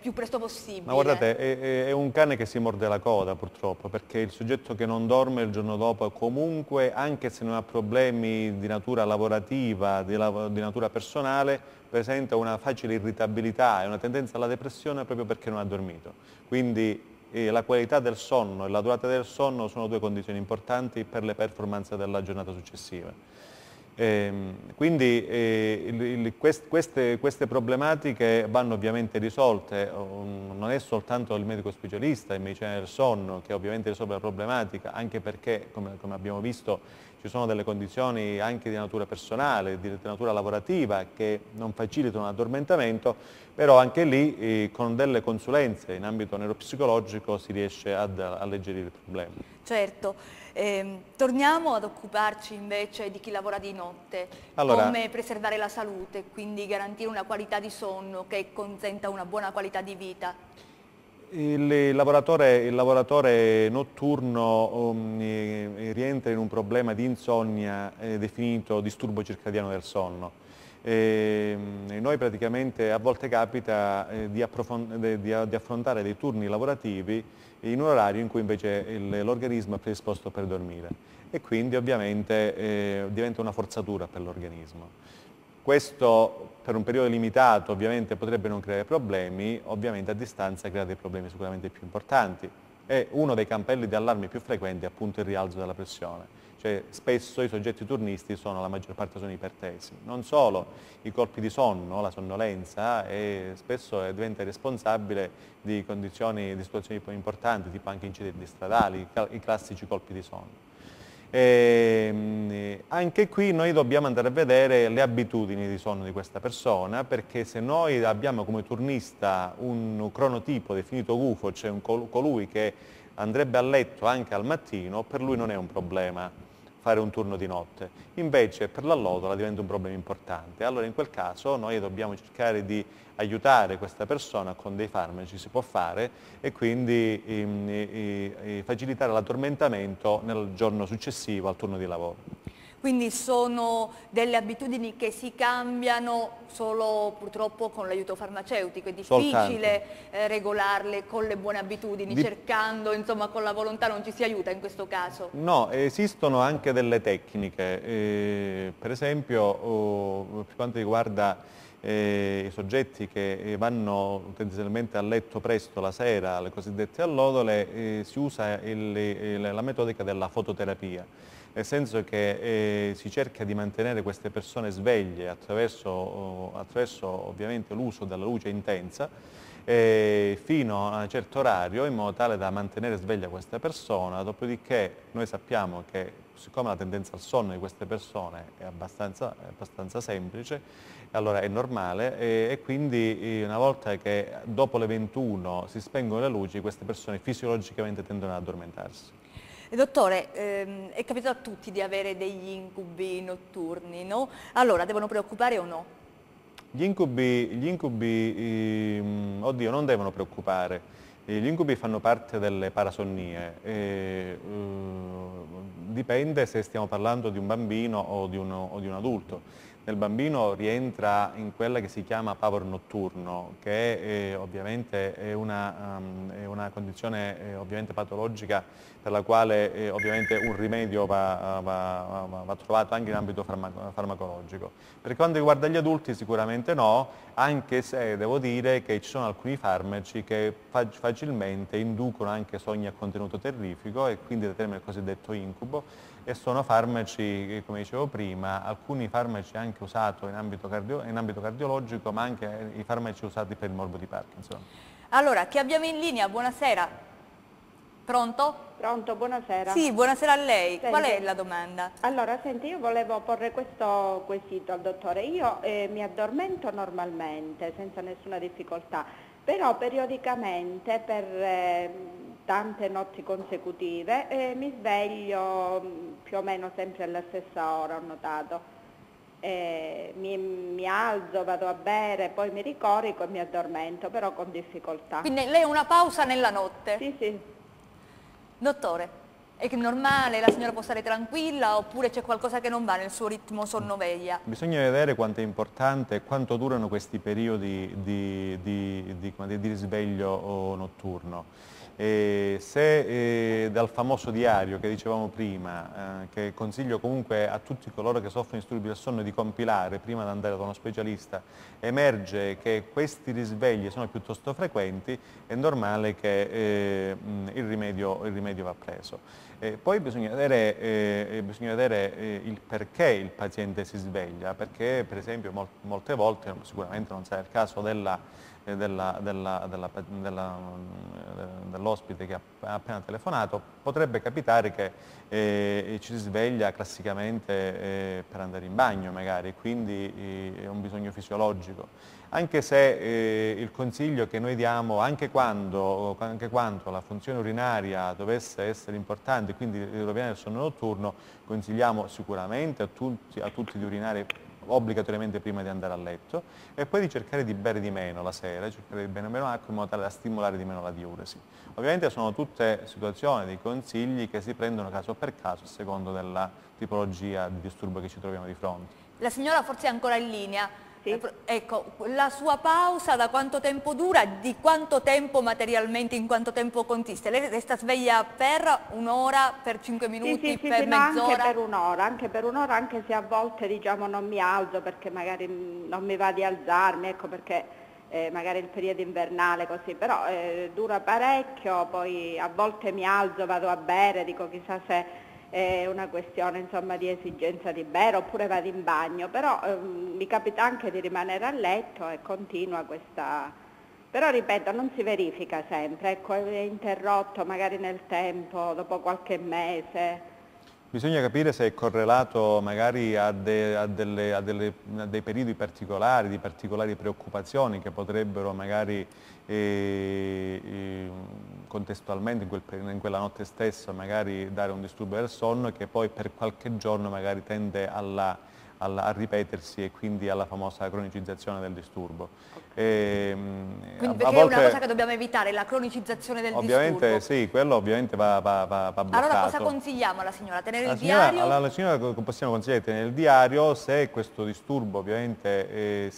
più presto possibile? Ma guardate, è un cane che si morde la coda purtroppo, perché il soggetto che non dorme il giorno dopo comunque, anche se non ha problemi di natura lavorativa, di natura personale, presenta una facile irritabilità e una tendenza alla depressione proprio perché non ha dormito. Quindi la qualità del sonno e la durata del sonno sono 2 condizioni importanti per le performance della giornata successiva. Quindi queste problematiche vanno ovviamente risolte, non è soltanto il medico specialista in medicina del sonno che ovviamente risolve la problematica, anche perché come abbiamo visto ci sono delle condizioni anche di natura personale, di natura lavorativa che non facilitano l'addormentamento, però anche lì con delle consulenze in ambito neuropsicologico si riesce ad alleggerire il problema. Certo. Torniamo ad occuparci invece di chi lavora di notte, allora, come preservare la salute, quindi garantire una qualità di sonno che consenta una buona qualità di vita. Il lavoratore notturno rientra in un problema di insonnia definito disturbo circadiano del sonno. Noi praticamente a volte capita di affrontare dei turni lavorativi in un orario in cui invece l'organismo è predisposto per dormire e quindi ovviamente diventa una forzatura per l'organismo. Questo per un periodo limitato ovviamente potrebbe non creare problemi, ovviamente a distanza crea dei problemi sicuramente più importanti. E uno dei campanelli di allarme più frequenti è appunto il rialzo della pressione. Cioè, spesso i soggetti turnisti sono, la maggior parte sono ipertesi. Non solo, i colpi di sonno, la sonnolenza, spesso diventa responsabile di condizioni, di situazioni importanti, tipo anche incidenti stradali, i classici colpi di sonno. E anche qui noi dobbiamo andare a vedere le abitudini di sonno di questa persona, perché se noi abbiamo come turnista un cronotipo definito gufo, cioè colui che andrebbe a letto anche al mattino, per lui non è un problema fare un turno di notte, invece per l'allodola diventa un problema importante. Allora in quel caso noi dobbiamo cercare di aiutare questa persona con dei farmaci, si può fare, e quindi facilitare l'addormentamento nel giorno successivo al turno di lavoro. Quindi sono delle abitudini che si cambiano solo purtroppo con l'aiuto farmaceutico, è difficile regolarle con le buone abitudini, cercando, insomma, con la volontà non ci si aiuta in questo caso. No, esistono anche delle tecniche, per esempio per quanto riguarda i soggetti che vanno tendenzialmente a letto presto la sera, le cosiddette allodole, si usa la metodica della fototerapia, nel senso che si cerca di mantenere queste persone sveglie attraverso ovviamente l'uso della luce intensa fino a un certo orario, in modo tale da mantenere sveglia questa persona. Dopodiché noi sappiamo che, siccome la tendenza al sonno di queste persone è abbastanza semplice, allora è normale, e quindi una volta che dopo le 21 si spengono le luci, queste persone fisiologicamente tendono ad addormentarsi. Dottore, è capitato a tutti di avere degli incubi notturni, no? Allora, devono preoccupare o no? Gli incubi oddio, non devono preoccupare. Gli incubi fanno parte delle parasonnie, dipende se stiamo parlando di un bambino o di un adulto. Nel bambino rientra in quella che si chiama pavor notturno, che ovviamente è una condizione ovviamente patologica, per la quale ovviamente un rimedio va trovato anche in ambito farmacologico. Per quanto riguarda gli adulti sicuramente no, anche se devo dire che ci sono alcuni farmaci che facilmente inducono anche sogni a contenuto terrifico e quindi determinano il cosiddetto incubo, e sono farmaci, come dicevo prima, alcuni farmaci anche usati in ambito cardiologico, ma anche i farmaci usati per il morbo di Parkinson. Allora, chi abbiamo in linea? Buonasera. Pronto? Pronto, buonasera. Sì, buonasera a lei. Senti, qual è la domanda? Allora, senti, io volevo porre questo quesito al dottore. Io mi addormento normalmente, senza nessuna difficoltà, però periodicamente per tante notti consecutive mi sveglio più o meno sempre alla stessa ora, ho notato. Mi alzo, vado a bere, poi mi ricorico e mi addormento, però con difficoltà. Quindi lei ha una pausa nella notte? Sì, sì. Dottore, è normale? La signora può stare tranquilla oppure c'è qualcosa che non va nel suo ritmo sonno-veglia? Bisogna vedere quanto è importante e quanto durano questi periodi di risveglio notturno. Se dal famoso diario che dicevamo prima, che consiglio comunque a tutti coloro che soffrono di disturbi del sonno di compilare prima di andare da uno specialista, emerge che questi risvegli sono piuttosto frequenti, è normale che il rimedio va preso. Poi bisogna vedere il perché il paziente si sveglia, perché per esempio molte volte, sicuramente non sarà il caso dell'ospite che ha appena telefonato, potrebbe capitare che ci si sveglia classicamente per andare in bagno magari, quindi è un bisogno fisiologico, anche se il consiglio che noi diamo, anche quando la funzione urinaria dovesse essere importante, quindi rovinare il sonno notturno, consigliamo sicuramente a tutti di urinare obbligatoriamente prima di andare a letto, e poi di cercare di bere di meno la sera, cercare di bere meno acqua in modo tale da stimolare di meno la diuresi. Ovviamente sono tutte situazioni, dei consigli che si prendono caso per caso a seconda della tipologia di disturbo che ci troviamo di fronte. La signora forse è ancora in linea. Sì. Ecco, la sua pausa da quanto tempo dura, di quanto tempo materialmente, in quanto tempo consiste? Lei resta sveglia per un'ora, per 5 minuti, sì, per mezz'ora? Anche per un'ora, anche se a volte diciamo non mi alzo perché magari non mi va di alzarmi, ecco perché magari il periodo invernale così, però dura parecchio, poi a volte mi alzo, vado a bere, dico chissà se è una questione insomma di esigenza di bere, oppure vado in bagno, però mi capita anche di rimanere a letto e continua questa, però ripeto non si verifica sempre, ecco, è interrotto magari nel tempo, dopo qualche mese. Bisogna capire se è correlato magari a dei periodi particolari, di particolari preoccupazioni che potrebbero magari contestualmente in quella notte stessa magari dare un disturbo del sonno che poi per qualche giorno magari tende a ripetersi e quindi alla famosa cronicizzazione del disturbo. Okay. Quindi perché è una cosa che dobbiamo evitare, la cronicizzazione del disturbo? Sì, quello ovviamente va bloccato. Allora cosa consigliamo alla signora? Tenere il diario? Alla signora possiamo consigliare tenere il diario, se questo disturbo ovviamente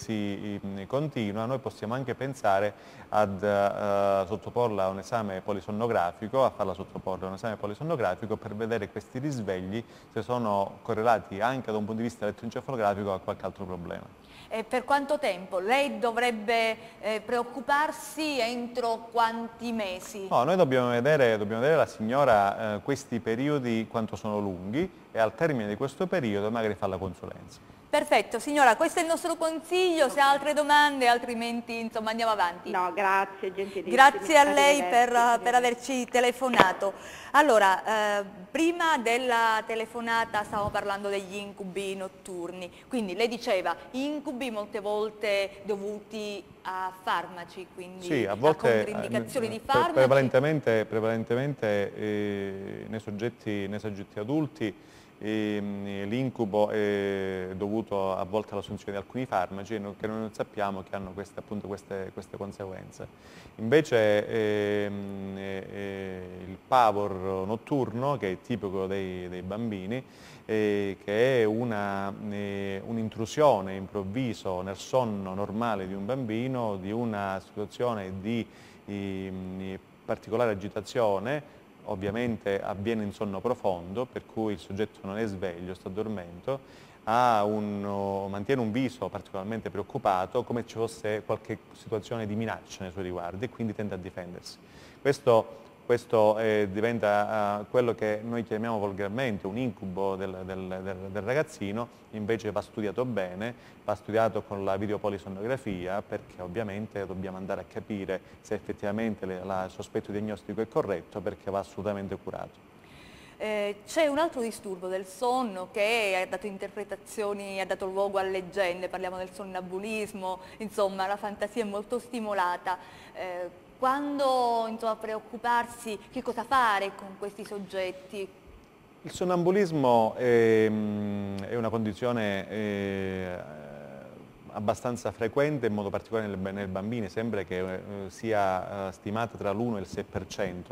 continua, noi possiamo anche pensare a sottoporla a un esame polisonnografico, a farla sottoporre a un esame polisonnografico per vedere questi risvegli, se sono correlati anche da un punto di vista elettroencefalografico a qualche altro problema. E per quanto tempo? Lei dovrebbe preoccuparsi entro quanti mesi? No, noi dobbiamo vedere la signora questi periodi quanto sono lunghi e al termine di questo periodo magari fa la consulenza. Perfetto, signora, questo è il nostro consiglio, se ha altre domande altrimenti insomma andiamo avanti. No, grazie, gentilissimi. Grazie a lei per averci telefonato. Allora, prima della telefonata stavamo parlando degli incubi notturni, quindi lei diceva incubi molte volte dovuti a farmaci, quindi sì, a volte, controindicazioni di farmaci. Prevalentemente nei soggetti adulti l'incubo è dovuto a volte all'assunzione di alcuni farmaci che non sappiamo che hanno queste conseguenze. Invece il pavor notturno, che è tipico dei bambini, che è un'intrusione improvvisa nel sonno normale di un bambino, di una situazione di particolare agitazione. Ovviamente avviene in sonno profondo, per cui il soggetto non è sveglio, sta dormendo, mantiene un viso particolarmente preoccupato, come ci fosse qualche situazione di minaccia nei suoi riguardi, e quindi tende a difendersi. Questo diventa quello che noi chiamiamo volgarmente un incubo del ragazzino, invece va studiato con la videopolisonnografia, perché ovviamente dobbiamo andare a capire se effettivamente il sospetto diagnostico è corretto, perché va assolutamente curato. C'è un altro disturbo del sonno che ha dato interpretazioni, ha dato luogo a leggende, parliamo del sonnambulismo, insomma la fantasia è molto stimolata. Quando a preoccuparsi, che cosa fare con questi soggetti? Il sonnambulismo è una condizione abbastanza frequente, in modo particolare nei bambini, sembra che sia stimata tra l'1 e il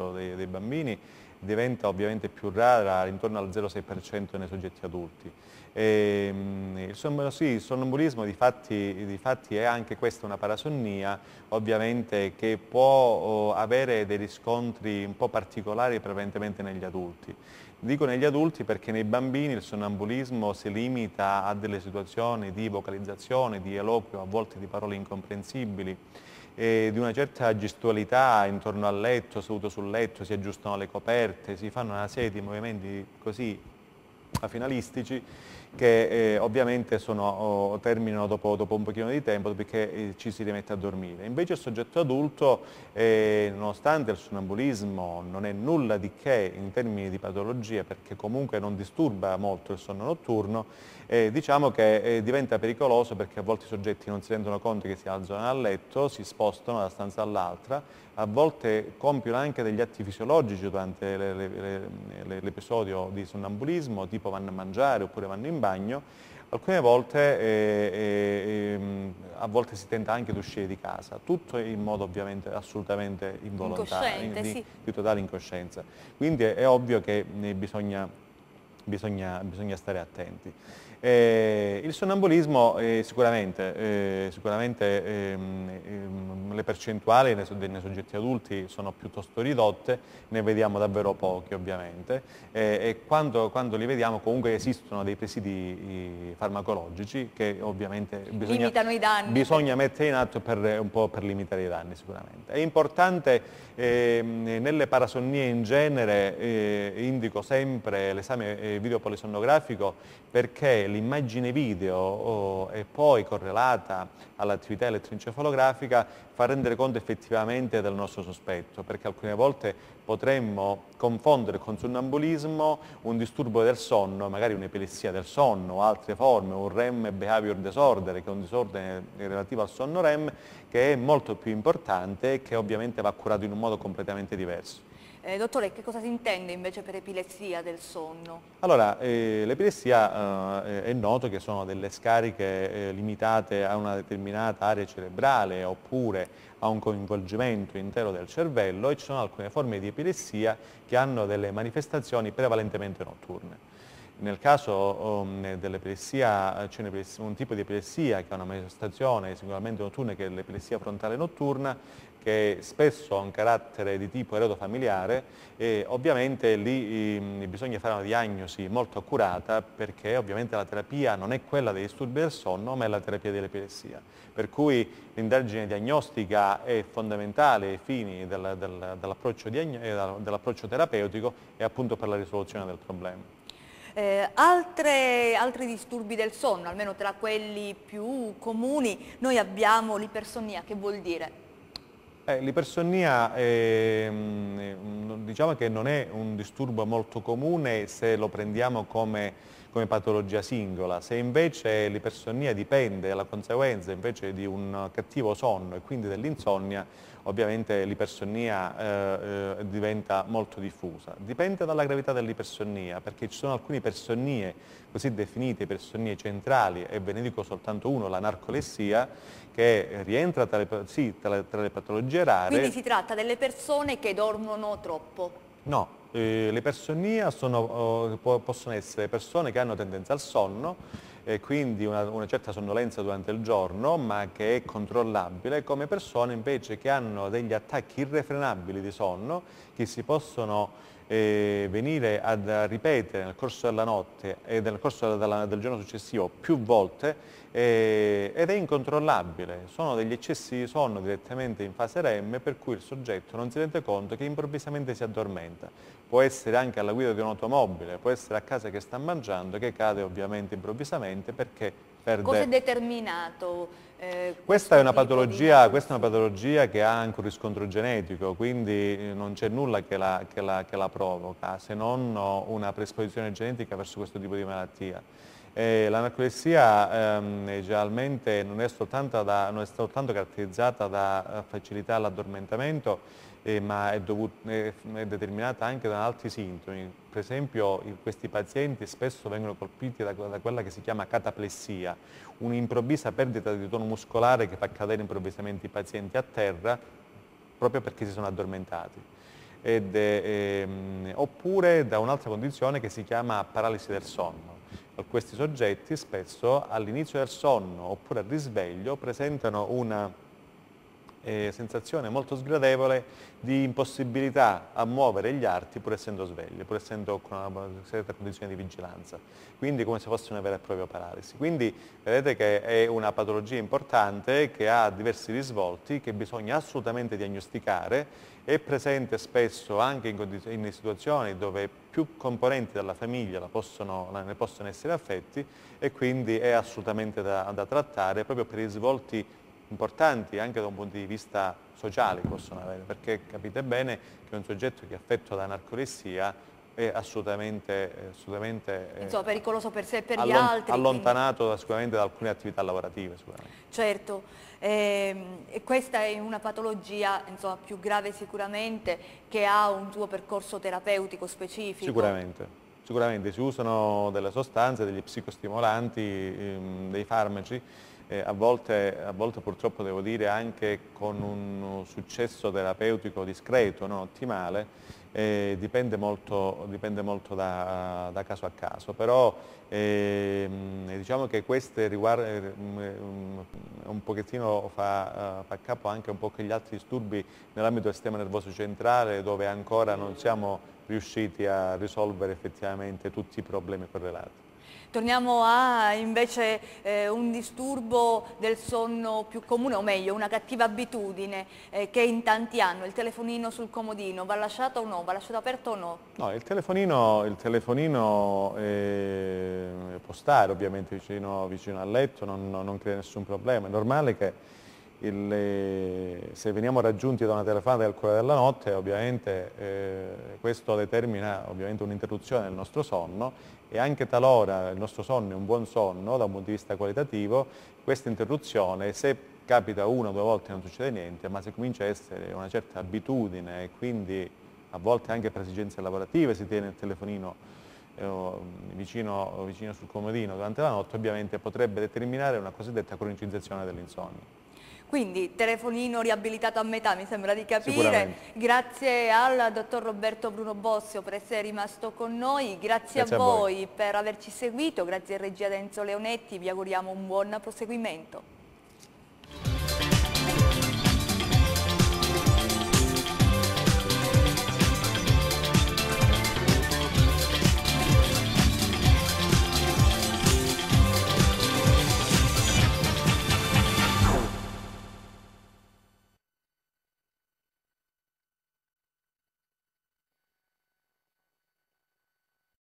6% dei bambini, diventa ovviamente più rara intorno al 0,6% nei soggetti adulti. Il sonnambulismo difatti è anche questa una parasonnia, ovviamente, che può avere dei riscontri un po' particolari prevalentemente negli adulti. Dico negli adulti perché nei bambini il sonnambulismo si limita a delle situazioni di vocalizzazione, di eloquio, a volte di parole incomprensibili, di una certa gestualità intorno al letto, seduto sul letto, si aggiustano le coperte, si fanno una serie di movimenti così finalistici che ovviamente terminano dopo un pochino di tempo, perché ci si rimette a dormire. Invece il soggetto adulto, nonostante il sonnambulismo non è nulla di che in termini di patologia, perché comunque non disturba molto il sonno notturno, diciamo che diventa pericoloso, perché a volte i soggetti non si rendono conto che si alzano dal letto, si spostano da stanza all'altra, a volte compiono anche degli atti fisiologici durante l'episodio di sonnambulismo, tipo vanno a mangiare oppure vanno in bagno. Alcune volte a volte si tenta anche di uscire di casa, tutto in modo ovviamente assolutamente involontario, di totale incoscienza. Quindi è ovvio che bisogna bisogna stare attenti. Il sonnambulismo sicuramente le percentuali nei soggetti adulti sono piuttosto ridotte, ne vediamo davvero pochi ovviamente, e quando li vediamo comunque esistono dei presidi farmacologici che ovviamente bisogna mettere in atto per limitare i danni sicuramente. È importante nelle parasonnie in genere, indico sempre l'esame video polisonografico, perché l'immagine video è poi correlata all'attività elettroencefalografica, fa rendere conto effettivamente del nostro sospetto, perché alcune volte potremmo confondere con sonnambulismo un disturbo del sonno, magari un'epilessia del sonno o altre forme, un REM behavior disorder, che è un disordine relativo al sonno REM, che è molto più importante e che ovviamente va curato in un modo completamente diverso. Dottore, che cosa si intende invece per epilessia del sonno? Allora, l'epilessia è noto che sono delle scariche limitate a una determinata area cerebrale oppure a un coinvolgimento intero del cervello, e ci sono alcune forme di epilessia che hanno delle manifestazioni prevalentemente notturne. Nel caso dell'epilessia c'è un tipo di epilessia che ha una manifestazione sicuramente notturna, che è l'epilessia frontale notturna, che spesso ha un carattere di tipo eredofamiliare, e ovviamente lì bisogna fare una diagnosi molto accurata, perché ovviamente la terapia non è quella dei disturbi del sonno, ma è la terapia dell'epilessia. Per cui l'indagine diagnostica è fondamentale ai fini dell'approccio terapeutico e appunto per la risoluzione del problema. Altri disturbi del sonno, almeno tra quelli più comuni, noi abbiamo l'ipersonnia. Che vuol dire? L'ipersonnia diciamo che non è un disturbo molto comune se lo prendiamo come patologia singola. Se invece l'ipersonnia dipende dalla conseguenza invece di un cattivo sonno e quindi dell'insonnia, ovviamente l'ipersonnia diventa molto diffusa. Dipende dalla gravità dell'ipersonnia, perché ci sono alcune ipersonnie così definite, ipersonnie centrali, e ve ne dico soltanto uno, la narcolessia, che rientra tra le patologie rare. Quindi si tratta delle persone che dormono troppo? No. L'ipersonnia possono essere persone che hanno tendenza al sonno, quindi una certa sonnolenza durante il giorno, ma che è controllabile, come persone invece che hanno degli attacchi irrefrenabili di sonno, che si possono venire a ripetere nel corso della notte e nel corso del giorno successivo più volte, ed è incontrollabile. Sono degli eccessi di sonno direttamente in fase REM, per cui il soggetto non si rende conto che improvvisamente si addormenta. Può essere anche alla guida di un'automobile, può essere a casa che sta mangiando, che cade ovviamente improvvisamente perché perde. Cosa è determinato? Questa è una patologia che ha anche un riscontro genetico, quindi non c'è nulla che la provoca, se non una predisposizione genetica verso questo tipo di malattia. La narcolessia generalmente non è soltanto caratterizzata da facilità all'addormentamento, ma è determinata anche da altri sintomi. Per esempio, questi pazienti spesso vengono colpiti da quella che si chiama cataplessia, un'improvvisa perdita di tono muscolare che fa cadere improvvisamente i pazienti a terra proprio perché si sono addormentati. Oppure da un'altra condizione che si chiama paralisi del sonno. Questi soggetti spesso all'inizio del sonno oppure al risveglio presentano una sensazione molto sgradevole di impossibilità a muovere gli arti pur essendo svegli, pur essendo con una certa condizione di vigilanza, quindi come se fosse una vera e propria paralisi. Quindi vedete che è una patologia importante che ha diversi risvolti, che bisogna assolutamente diagnosticare. È presente spesso anche in situazioni dove più componenti della famiglia ne possono essere affetti, e quindi è assolutamente da trattare proprio per i risvolti importanti anche da un punto di vista sociale che possono avere, perché capite bene che un soggetto che è affetto da narcolessia è assolutamente pericoloso per sé e per gli altri, allontanato sicuramente da alcune attività lavorative. Certo, questa è una patologia più grave sicuramente, che ha un suo percorso terapeutico specifico. Sicuramente si usano delle sostanze, degli psicostimolanti, dei farmaci, a volte purtroppo devo dire anche con un successo terapeutico discreto, non ottimale, dipende molto da caso a caso, però diciamo che queste un pochettino fa capo anche un po' agli altri disturbi nell'ambito del sistema nervoso centrale, dove ancora non siamo riusciti a risolvere effettivamente tutti i problemi correlati. Torniamo a invece un disturbo del sonno più comune, o meglio una cattiva abitudine che in tanti hanno, il telefonino sul comodino. Va lasciato o no? Va lasciato aperto o no? No, il telefonino può stare ovviamente vicino al letto, non crea nessun problema. È normale che se veniamo raggiunti da una telefonata al cuore della notte, ovviamente questo determina un'interruzione del nostro sonno, e anche talora il nostro sonno è un buon sonno da un punto di vista qualitativo. Questa interruzione, se capita una o due volte non succede niente, ma se comincia a essere una certa abitudine, e quindi a volte anche per esigenze lavorative si tiene il telefonino vicino sul comodino durante la notte, ovviamente potrebbe determinare una cosiddetta cronicizzazione dell'insonnia. Quindi telefonino riabilitato a metà, mi sembra di capire. Grazie al dottor Roberto Bruno Bossio per essere rimasto con noi, grazie a voi per averci seguito, grazie a regia Enzo Leonetti, vi auguriamo un buon proseguimento.